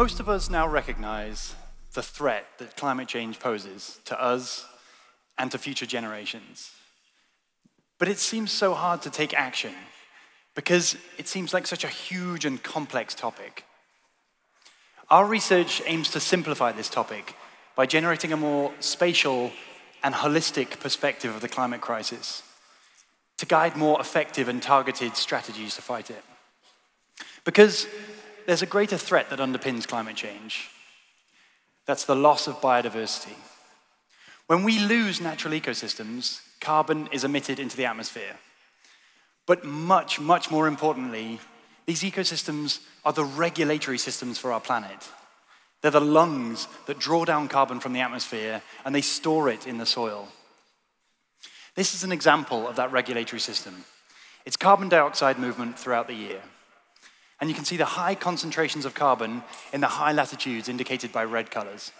Most of us now recognize the threat that climate change poses to us and to future generations. But it seems so hard to take action because it seems like such a huge and complex topic. Our research aims to simplify this topic by generating a more spatial and holistic perspective of the climate crisis to guide more effective and targeted strategies to fight it. Because there's a greater threat that underpins climate change. That's the loss of biodiversity. When we lose natural ecosystems, carbon is emitted into the atmosphere. But much, much more importantly, these ecosystems are the regulatory systems for our planet. They're the lungs that draw down carbon from the atmosphere and they store it in the soil. This is an example of that regulatory system. It's carbon dioxide movement throughout the year. And you can see the high concentrations of carbon in the high latitudes indicated by red colors.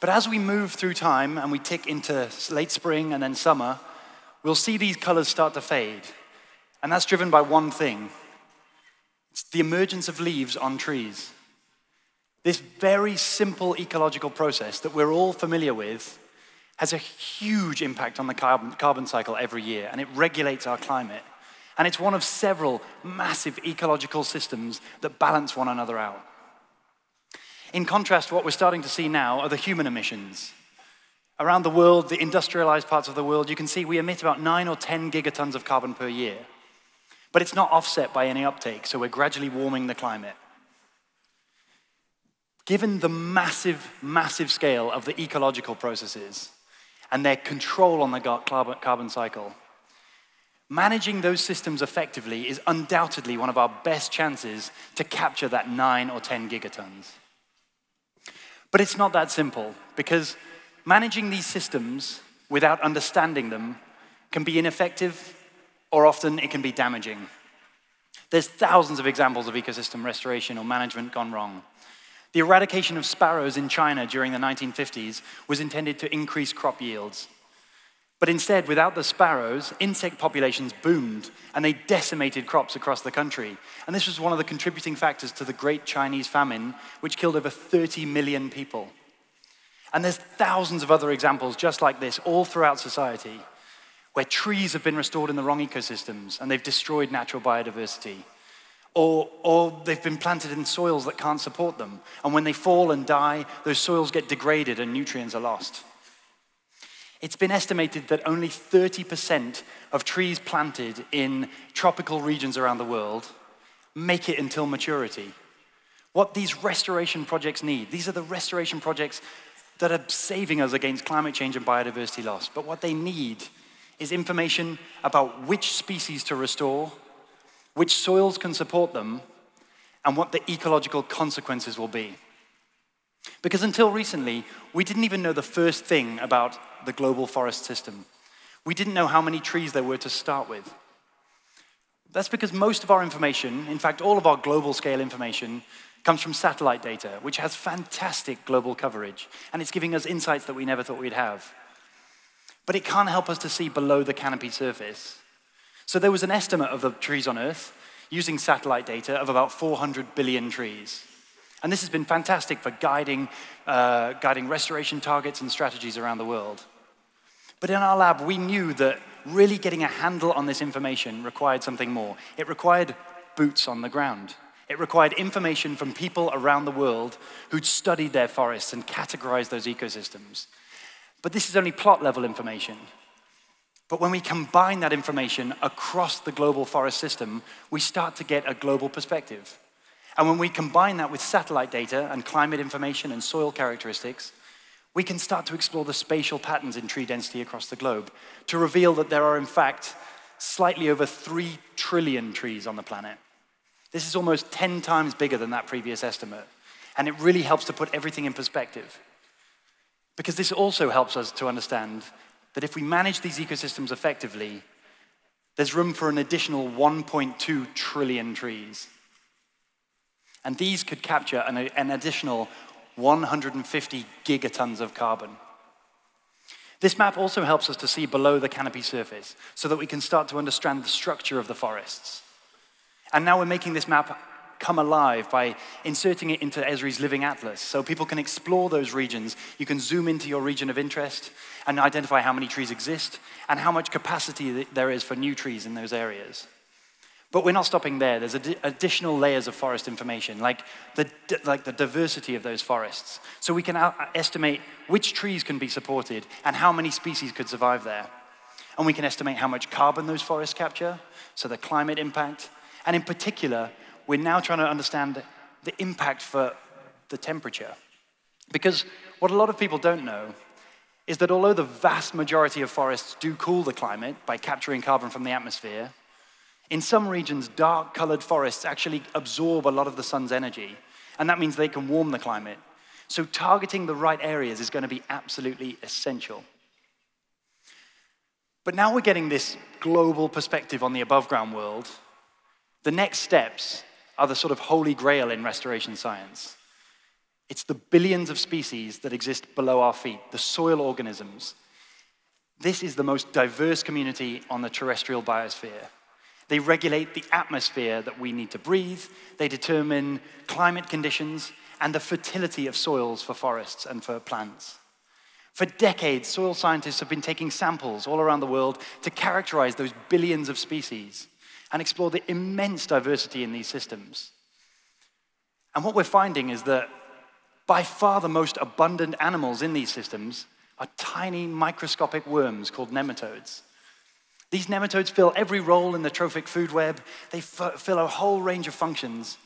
But as we move through time and we tick into late spring and then summer, we'll see these colors start to fade. And that's driven by one thing. It's the emergence of leaves on trees. This very simple ecological process that we're all familiar with has a huge impact on the carbon cycle every year, and it regulates our climate. And it's one of several massive ecological systems that balance one another out. In contrast, what we're starting to see now are the human emissions. Around the world, the industrialized parts of the world, you can see we emit about 9 or 10 gigatons of carbon per year. But it's not offset by any uptake, so we're gradually warming the climate. Given the massive, massive scale of the ecological processes and their control on the carbon cycle, managing those systems effectively is undoubtedly one of our best chances to capture that 9 or 10 gigatons. But it's not that simple, because managing these systems without understanding them can be ineffective, or often it can be damaging. There's thousands of examples of ecosystem restoration or management gone wrong. The eradication of sparrows in China during the 1950s was intended to increase crop yields. But instead, without the sparrows, insect populations boomed, and they decimated crops across the country. And this was one of the contributing factors to the Great Chinese Famine, which killed over 30 million people. And there's thousands of other examples just like this all throughout society, where trees have been restored in the wrong ecosystems, and they've destroyed natural biodiversity. Or they've been planted in soils that can't support them. And when they fall and die, those soils get degraded and nutrients are lost. It's been estimated that only 30% of trees planted in tropical regions around the world make it until maturity. What these restoration projects need, these are the restoration projects that are saving us against climate change and biodiversity loss. But what they need is information about which species to restore, which soils can support them, and what the ecological consequences will be. Because until recently, we didn't even know the first thing about the global forest system. We didn't know how many trees there were to start with. That's because most of our information, in fact, all of our global scale information, comes from satellite data, which has fantastic global coverage, and it's giving us insights that we never thought we'd have. But it can't help us to see below the canopy surface. So there was an estimate of the trees on Earth, using satellite data, of about 400 billion trees. And this has been fantastic for guiding restoration targets and strategies around the world. But in our lab, we knew that really getting a handle on this information required something more. It required boots on the ground. It required information from people around the world who'd studied their forests and categorized those ecosystems. But this is only plot-level information. But when we combine that information across the global forest system, we start to get a global perspective. And when we combine that with satellite data and climate information and soil characteristics, we can start to explore the spatial patterns in tree density across the globe to reveal that there are, in fact, slightly over 3 trillion trees on the planet. This is almost 10 times bigger than that previous estimate. And it really helps to put everything in perspective. Because this also helps us to understand that if we manage these ecosystems effectively, there's room for an additional 1.2 trillion trees. And these could capture an additional 150 gigatons of carbon. This map also helps us to see below the canopy surface so that we can start to understand the structure of the forests. And now we're making this map come alive by inserting it into Esri's Living Atlas, so people can explore those regions. You can zoom into your region of interest and identify how many trees exist and how much capacity there is for new trees in those areas. But we're not stopping there. There's additional layers of forest information, like the diversity of those forests. So we can estimate which trees can be supported and how many species could survive there. And we can estimate how much carbon those forests capture, so the climate impact. And in particular, we're now trying to understand the impact for the temperature. Because what a lot of people don't know is that although the vast majority of forests do cool the climate by capturing carbon from the atmosphere, in some regions, dark-colored forests actually absorb a lot of the sun's energy, and that means they can warm the climate. So targeting the right areas is going to be absolutely essential. But now we're getting this global perspective on the above-ground world. The next steps are the sort of holy grail in restoration science. It's the billions of species that exist below our feet, the soil organisms. This is the most diverse community on the terrestrial biosphere. They regulate the atmosphere that we need to breathe. They determine climate conditions and the fertility of soils for forests and for plants. For decades, soil scientists have been taking samples all around the world to characterize those billions of species and explore the immense diversity in these systems. And what we're finding is that by far the most abundant animals in these systems are tiny microscopic worms called nematodes. These nematodes fill every role in the trophic food web. They fill a whole range of functions,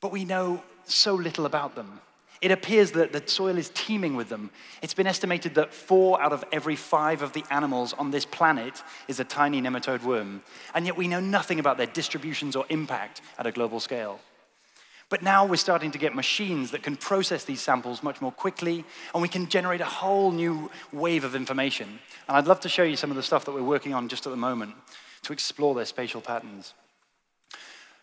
but we know so little about them. It appears that the soil is teeming with them. It's been estimated that 4 out of every 5 of the animals on this planet is a tiny nematode worm, and yet we know nothing about their distributions or impact at a global scale. But now we're starting to get machines that can process these samples much more quickly, and we can generate a whole new wave of information. And I'd love to show you some of the stuff that we're working on just at the moment to explore their spatial patterns.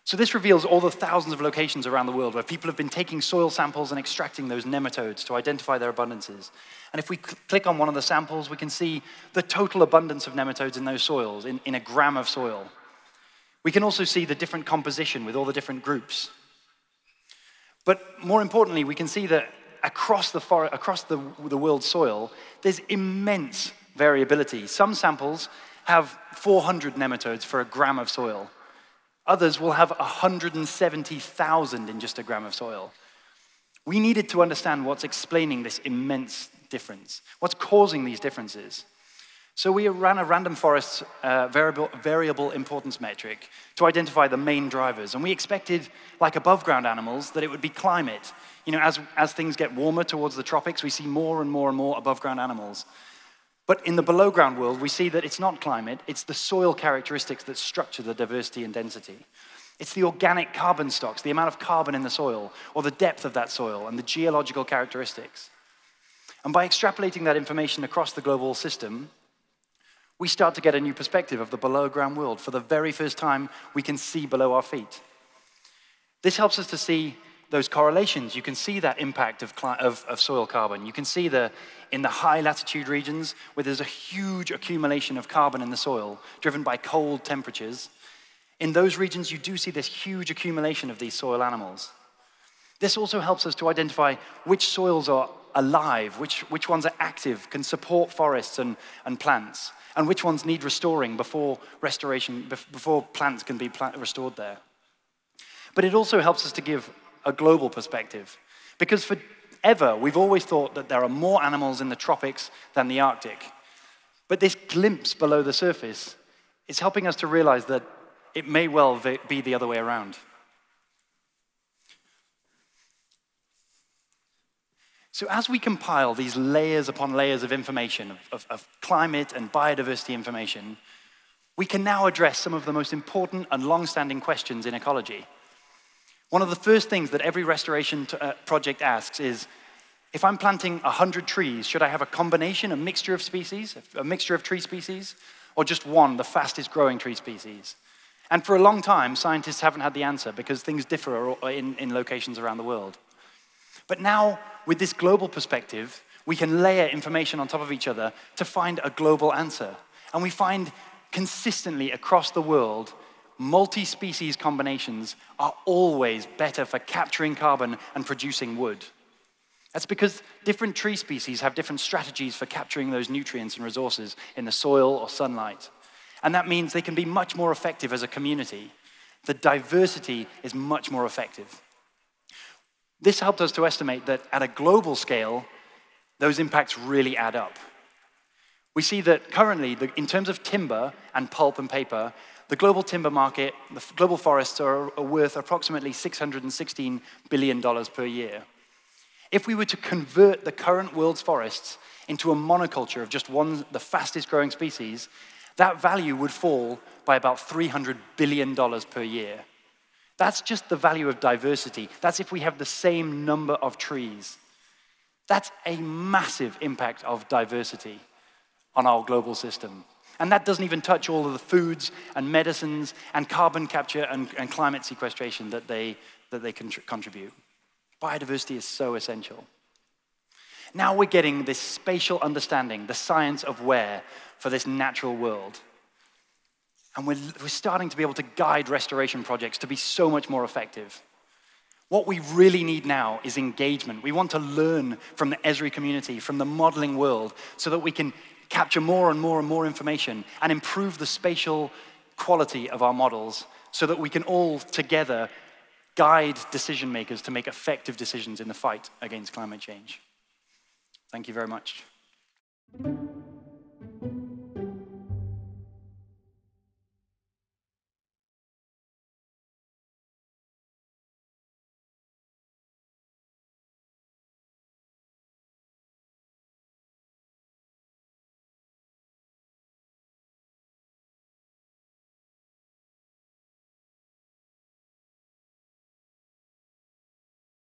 So this reveals all the thousands of locations around the world where people have been taking soil samples and extracting those nematodes to identify their abundances. And if we click on one of the samples, we can see the total abundance of nematodes in those soils, in a gram of soil. We can also see the different composition with all the different groups. But more importantly, we can see that across the world's soil, there's immense variability. Some samples have 400 nematodes for a gram of soil. Others will have 170,000 in just a gram of soil. We needed to understand what's explaining this immense difference, what's causing these differences. So we ran a Random Forests variable importance metric to identify the main drivers. And we expected, like above-ground animals, that it would be climate. You know, as things get warmer towards the tropics, we see more and more and more above-ground animals. But in the below-ground world, we see that it's not climate, it's the soil characteristics that structure the diversity and density. It's the organic carbon stocks, the amount of carbon in the soil, or the depth of that soil, and the geological characteristics. And by extrapolating that information across the global system, we start to get a new perspective of the below-ground world. For the very first time, we can see below our feet. This helps us to see those correlations. You can see that impact of soil carbon. You can see in the high-latitude regions where there's a huge accumulation of carbon in the soil, driven by cold temperatures. In those regions, you do see this huge accumulation of these soil animals. This also helps us to identify which soils are alive, which ones are active, can support forests and plants, and which ones need restoring before plants can be restored there. But it also helps us to give a global perspective, because forever we've always thought that there are more animals in the tropics than the Arctic. But this glimpse below the surface is helping us to realize that it may well be the other way around. So as we compile these layers upon layers of information, of climate and biodiversity information, we can now address some of the most important and long-standing questions in ecology. One of the first things that every restoration project asks is, if I'm planting 100 trees, should I have a combination, a mixture of species, a mixture of tree species, or just one, the fastest growing tree species? And for a long time, scientists haven't had the answer because things differ in locations around the world. But now, with this global perspective, we can layer information on top of each other to find a global answer. And we find consistently across the world multi-species combinations are always better for capturing carbon and producing wood. That's because different tree species have different strategies for capturing those nutrients and resources in the soil or sunlight. And that means they can be much more effective as a community. The diversity is much more effective. This helped us to estimate that at a global scale, those impacts really add up. We see that currently, in terms of timber and pulp and paper, the global timber market, the global forests are worth approximately $616 billion per year. If we were to convert the current world's forests into a monoculture of just one, the fastest growing species, that value would fall by about $300 billion per year. That's just the value of diversity. That's if we have the same number of trees. That's a massive impact of diversity on our global system. And that doesn't even touch all of the foods and medicines and carbon capture and climate sequestration that they contribute. Biodiversity is so essential. Now we're getting this spatial understanding, the science of where, for this natural world. And we're starting to be able to guide restoration projects to be so much more effective. What we really need now is engagement. We want to learn from the Esri community, from the modeling world, so that we can capture more and more and more information and improve the spatial quality of our models so that we can all together guide decision makers to make effective decisions in the fight against climate change. Thank you very much.